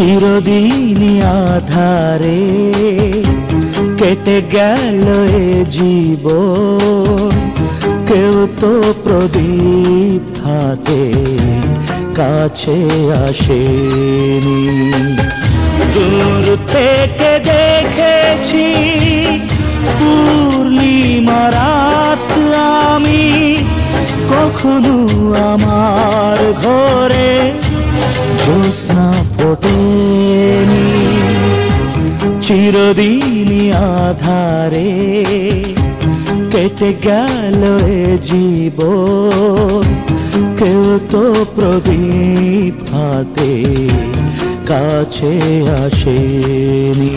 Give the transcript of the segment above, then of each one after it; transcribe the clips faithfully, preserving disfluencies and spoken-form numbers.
চিরদিনই আধারে কেটে গেল এ জীবন কেউ তো প্রদীপ হাতে কাছে আসেনি দূর থেকে দেখেছি পূর্ণিমা রাত আমি কখনো আমার ঘরে জ্যোৎস্না ফোটেনি চিরদিনই আধারে কেটে গেল এ জীবন কেউ তো প্রদীপ হাতে কাছে আসেনি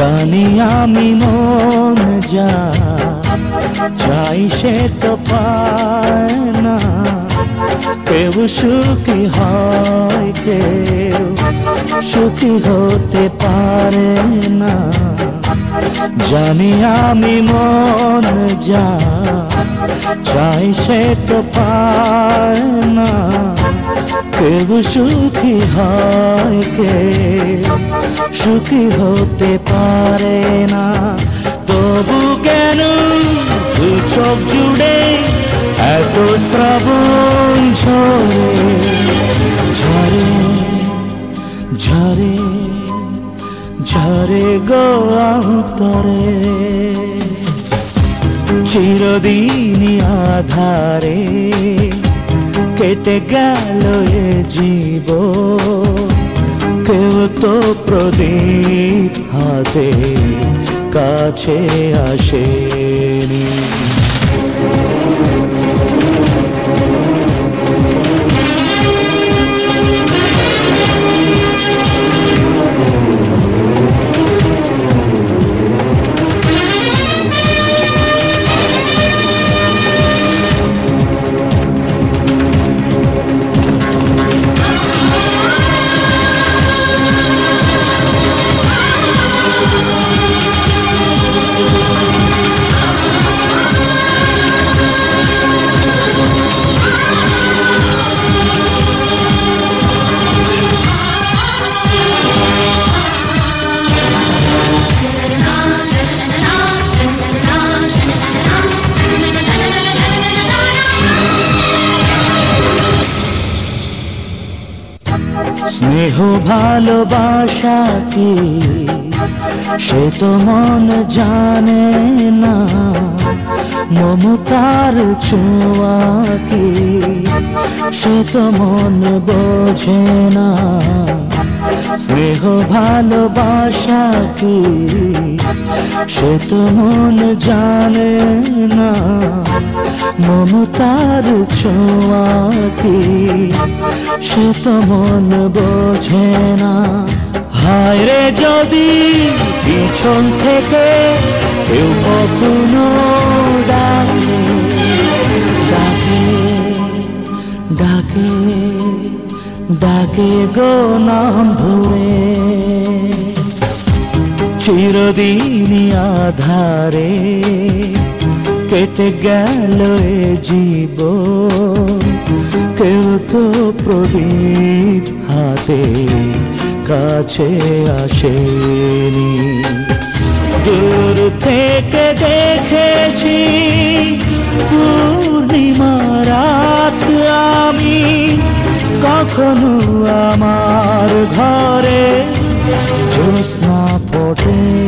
জানি আমি মন যা চাই সে তো পায় না কেউ সুখী হয় কেউ সুখী হতে পারে না জানি আমি মন যা চাই সে তো পায় না কেউ সুখী হয় কেউ সুখী হতে পারে না তবু কেন দু চোখ জুড়ে এত শ্রাবণ ঝরে ঝরে ঝরে ঝরে গো অন্তরে চিরদিনই আধারে কেটে গেল এ জীবন কেউ তো প্রদীপ হাতে কাছে আসেনি স্নেহ ভালোবাসা কি সে তো মন জানে না মমতার ছোঁয়া কি সে তো মন বোঝে না স্নেহ ভালোবাসা কি সে তো মন জানে না মমতার ছোঁয়া কি সে তো মন বোঝে না হায় রে যদি পিছন থেকে কেউ কখনো ডাকে ডাকে ডাকে ডাকে গো নাম ধরে চিরদিনই আধারে কেটে গেল এ জীবন কেউ তো প্রদীপ হাতে কাছে আসেনি দূর থেকে দেখেছি পূর্ণিমা রাত আমি কখনো আমার ঘরে জ্যোৎস্না ফোটে